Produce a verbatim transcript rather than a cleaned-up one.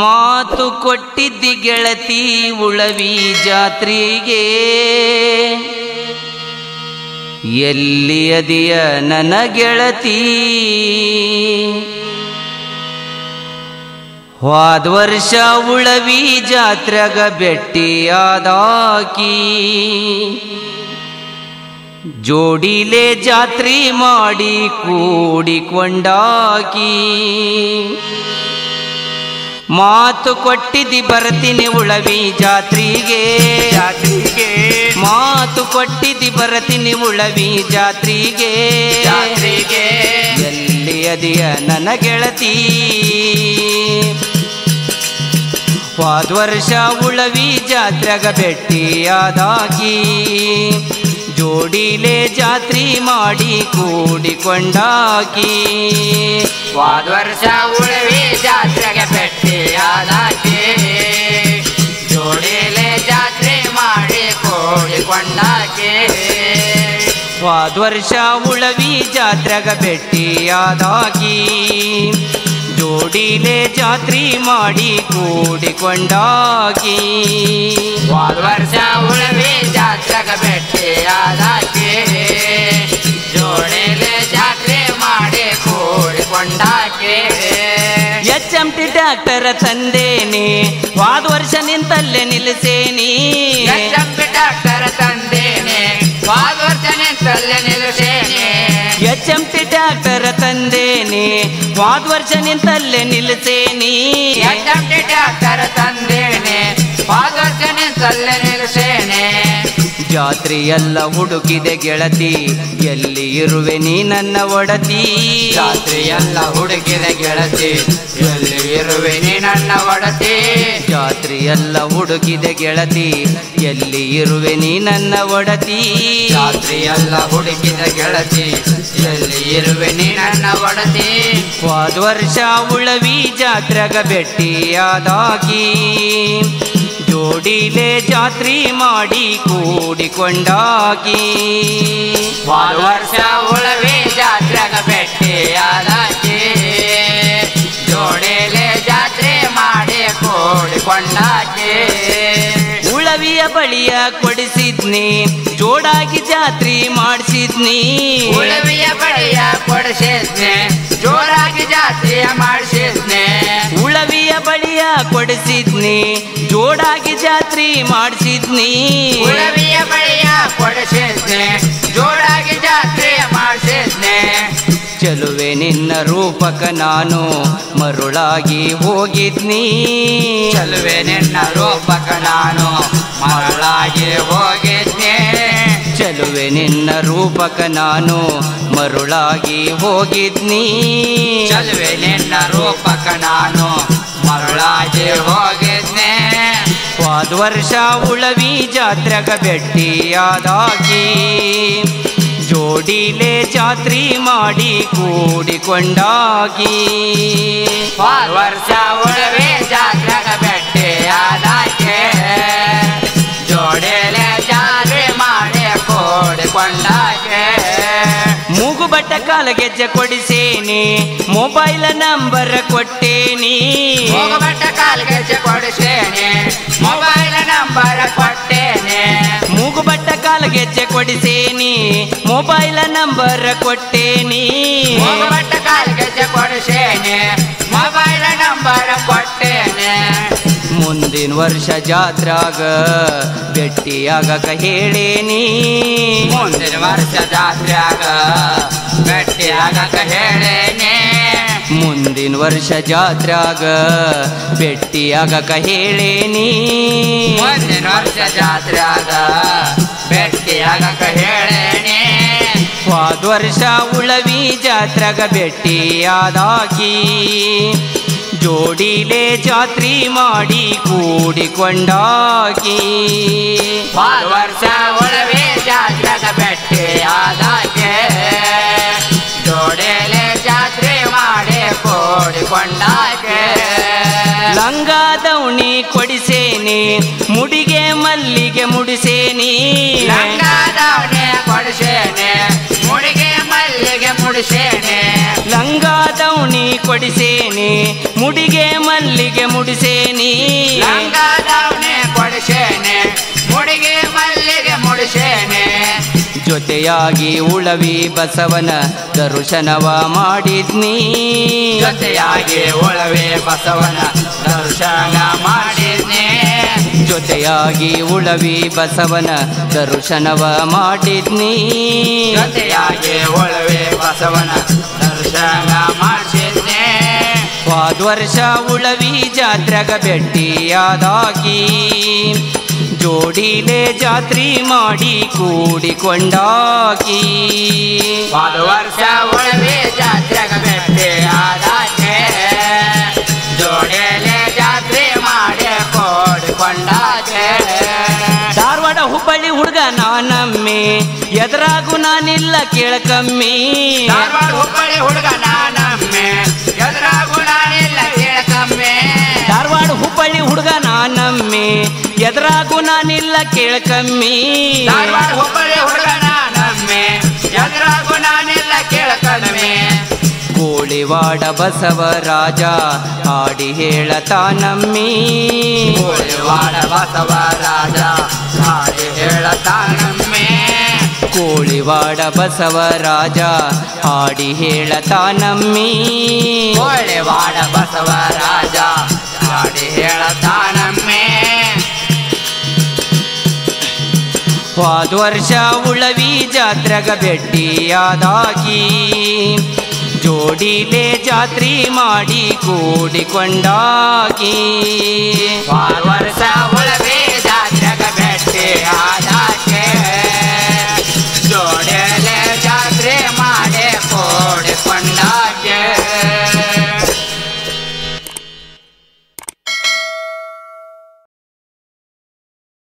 ಮಾತು ಕೊಟ್ಟಿದ್ದಿ ಗೆಳತಿ ಉಳವಿ ಜಾತ್ರೆಗೆ ಎಲ್ಲಿ ಅದಿಯ ನನ್ನ ಗೆಳತಿ ಹೋದ ವರ್ಷ ಉಳವಿ ಜಾತ್ರೆಗ ಬೆಟ್ಟಿಯಾದಾಕಿ ಜೋಡಿಲೆ ಜಾತ್ರೆ ಮಾಡಿ ಕೂಡಿಕೊಂಡಾಕಿ ಮಾತು ಕೊಟ್ಟಿದಿ ಬರ್ತೀನಿ ಉಳವಿ ಜಾತ್ರೆಗೆ ಜಾತ್ರೆಗೆ ಮಾತು ಕೊಟ್ಟಿದಿ ಬರ್ತೀನಿ ಉಳವಿ ಜಾತ್ರೆಗೆ ಜಾತ್ರೆಗೆ ಎಲ್ಲಿ ಅದಿಯ ನನ್ನ ಗೆಳತಿ ಹೋದ ವರ್ಷ ಉಳವಿ ಜಾತ್ರೆಗ ಬೆಟ್ಟಿಯಾದಾಕಿ जोड़ीले जात्री माड़ी कूडिकोंडाकी होद वर्ष उळवी जात्रेगे बेट्टियादाकी जोड़ीले जात्री माड़ी कूडिकोंडाकी होद वर्ष उळवी जात्रेगे बेट्टियादाकी जोड़ीले जात्री माड़ी कूडिकोंडाकी होद वर्ष उळवी जात्रेगे बेट्टियादाकी जोड़ीले जात्री माड़ी कूडिकोंडाकी एच एम टी ट्रैक्टर तंदेनी होद वर्ष निंतल्ले निल्सेनी एच एम टी ट्रैक्टर तंदेनी होद वर्ष निंतल्ले निल्सेनी एच एम टी ट्रैक्टर तंदेनी होद वर्ष निंतल्ले निल्सेनी एच एम टी ट्रैक्टर तंदेनी होद वर्ष निंतल्ले निल्सेनी ಜಾತ್ರೆಯಲ್ಲ ಹುಡುಕಿದೆ ಗೆಳತಿ ಎಲ್ಲಿ ಇರುವೆ ನೀ ನನ್ನ ಒಡತಿ ಜಾತ್ರೆಯಲ್ಲ ಹುಡುಕಿದೆ ಗೆಳತಿ ಎಲ್ಲಿ ಇರುವೆ ನೀ ನನ್ನ ಒಡತಿ ಜಾತ್ರೆಯಲ್ಲ ಹುಡುಕಿದೆ ಗೆಳತಿ ಎಲ್ಲಿ ಇರುವೆ ನೀ ನನ್ನ ಒಡತಿ ಜಾತ್ರೆಯಲ್ಲ ಹುಡುಕಿದೆ ಗೆಳತಿ ಎಲ್ಲಿ ಇರುವೆ ನೀ ನನ್ನ ಒಡತಿ ಹೋದ ವರ್ಷ ಉಳವಿ ಜಾತ್ರೆಗ ಬೆಟ್ಟಿಯಾದಾಕಿ जोड़ीले जात्री माड़ी कूडिकोंडाकी होद वर्ष उळवी जात्रेग बेट्टियादाकी जोड़ीले जात्री माड़ी कूडिकोंडाकी ಉಳವಿಯ ಬಳಿಯ ಕೊಡಿಸಿದ್ನಿ ಜೋಡಾಗಿ ಜಾತ್ರೆ ಮಾಡಿಸಿದ್ನಿ ಉಳವಿಯ ಬಳಿಯ ಕೊಡಿಸಿದ್ನಿ ಜೋಡಾಗಿ ಜಾತ್ರೆ ಮಾಡಿಸಿದ್ನಿ ಉಳವಿಯ ಬಳಿಯ ಕೊಡಿಸಿದ್ನಿ ಜೋಡಾಗಿ ಜಾತ್ರೆ ಮಾಡಿಸಿದ್ನಿ ಉಳವಿಯ ಬಳಿಯ ಕೊಡಿಸಿದ್ನಿ ಜೋಡಾಗಿ ಜಾತ್ರೆ ಮಾಡಿಸಿದ್ನಿ ಚಲುವೆ ನಿನ್ನ ರೂಪಕ ನಾನು ಮರುಳಾಗಿ ಹೋಗಿದ್ನಿ ಚಲುವೆ ನಿನ್ನ ರೂಪಕ ನಾನು ಮರುಳಾಗಿ ಹೋಗಿದ್ನಿ ಚಲುವೆ ನಿನ್ನ ರೂಪಕ ನಾನು ಮರುಳಾಗಿ ಹೋಗಿದ್ನಿ ಚಲುವೆ ನಿನ್ನ ರೂಪಕ ನಾನು ಮರುಳಾಗಿ ಹೋಗಿದ್ನಿ ಹೋದ ವರ್ಷ ಉಳವಿ ಜಾತ್ರೆಗ ಬೆಟ್ಟಿಯಾದಾಕಿ जोड़ीले जात्री माड़ी कूडिकोंडाकी होद वर्ष उळवी जात्रेग बेट्टियादाकी जोड़ीले जात्री माड़ी कूडिकोंडाकी मूगुबट्ट कालगेज्जे कोडिसेनी मोबाइल नंबर कोट्टेनी मूगुबट्ट कालगेज्जे कोडिसेनी मोबाइल नंबर कोट्टेनी मूगुबट्ट कालगेज्जे कोडिसेनी मोबाइल नंबर कोट्टेनी मूगुबट्ट कालगेज्जे कोडिसेनी मोबाइल नंबर कोट्टेनी ಮುಂದಿನ ವರ್ಷ ಜಾತ್ರೆಗ ಬೆಟ್ಟಿಯಾಗಕ ಹೇಳೇನಿ ಮುಂದಿನ ವರ್ಷ ಜಾತ್ರೆಗ ಬೆಟ್ಟಿಯಾಗಕ ಹೇಳೇನಿ ಮುಂದಿನ ವರ್ಷ ಜಾತ್ರೆಗ ಬೆಟ್ಟಿಯಾಗಕ ಹೇಳೇನಿ ಮುಂದಿನ ವರ್ಷ ಜಾತ್ರೆಗ ಬೆಟ್ಟಿಯಾಗಕ ಹೇಳೇನಿ ಹೋದ ವರ್ಷ ಉಳವಿ ಜಾತ್ರೆಗ ಬೆಟ್ಟಿಯಾದಾಕಿ जोड़ीले जात्री माड़ी कूडिकोंडाकी होद वर्ष उळवी जात्रेग बेट्टियादाकी जोड़ीले जात्री माड़ी कूडिकोंडाकी लंग दौणी कोडिसेनी मुडिगे मल्लिगे मुडिसेनी लंग दौणी कोडिसेनी मुडिगे मल्लिगे मुडिसेनी लंग दौणी ಕೊಡಿಸೇನಿ ಮುಡಿಗೆ ಮಲ್ಲಿಗೆ ಮುಡಿಸೇನಿ ಲಂಗದವನೇ ಕೊಡಿಸೇನಿ ಮುಡಿಗೆ ಮಲ್ಲಿಗೆ ಮುಡಿಸೇನಿ ಜೊತೆಯಾಗಿ ಉಳವಿ ಬಸವನ ದರ್ಶನವ ಮಾಡಿದ್ನಿ ಜೊತೆಯಾಗಿ ಉಳವಿ ಬಸವನ ದರ್ಶನ ಮಾಡಿದ್ನಿ ಜೊತೆಯಾಗಿ ಉಳವಿ ಬಸವನ ದರ್ಶನವ ಮಾಡಿದ್ನಿ ಜೊತೆಯಾಗಿ ಉಳವಿ ಬಸವನ ದರ್ಶನ ಮಾಡಿದ್ನಿ ಹ್ವಾದ್ವರ್ಷ ಉಳವಿ ಜಾತ್ರೆಗ ಬೆಟ್ಟಿಯಾದಾಗಿ जोड़ीले जात्री माड़ी कूड़ी कोंडाकी ह्वाद्वर्ष उळवी जात्र्याग बेट्टियादाकी जोड़ीले जात्री माड़ी कूड़ी कोंडाकी धारवाड़ हुब्बळ्ळि हुडुग नानम्मी एदरागू नानिल्ल केळकम्मी धारवाड़ हुब्बळ्ळि हुडुग नानम्मी एदरागू नानिल्ल केळकम्मी धारवाड़ हुब्बळ्ळि हुडुग नानम्मी ಎದರಾಗೂ ನಾನಿಲ್ಲ ಕೇಳಕಮ್ಮಿ ಧಾರವಾಡ ಹುಬ್ಬಳ್ಳಿ ಹುಡುಗನ ನಮ್ಮೆ ಎದರಾಗೂ ನಾನಿಲ್ಲ ಕೇಳಕಮ್ಮಿ ಕೋಳಿವಾಡ ಬಸವರಾಜ ಹಾಡಿ ಹೇಳತಾನಮ್ಮಿ ಕೋಳಿವಾಡ ಬಸವರಾಜ ಹಾಡಿ ಹೇಳತಾನಮ್ಮಿ ಕೋಳಿವಾಡ ಬಸವರಾಜ ಹಾಡಿ ಹೇಳತಾನಮ್ಮಿ ಕೋಳಿವಾಡ ಬಸವರಾಜ ಹಾಡಿ ಹೇಳತಾನಮ್ಮಿ ಹ್ವಾದ್ವರ್ಷ ಉಳವಿ ಜಾತ್ರೆಗ ಬೆಟ್ಟಿಯಾದಾಗಿ ಜೋಡಿಲೆ ಜಾತ್ರೆ ಮಾಡಿ ಕೂಡಿಕೊಂಡಾಗಿ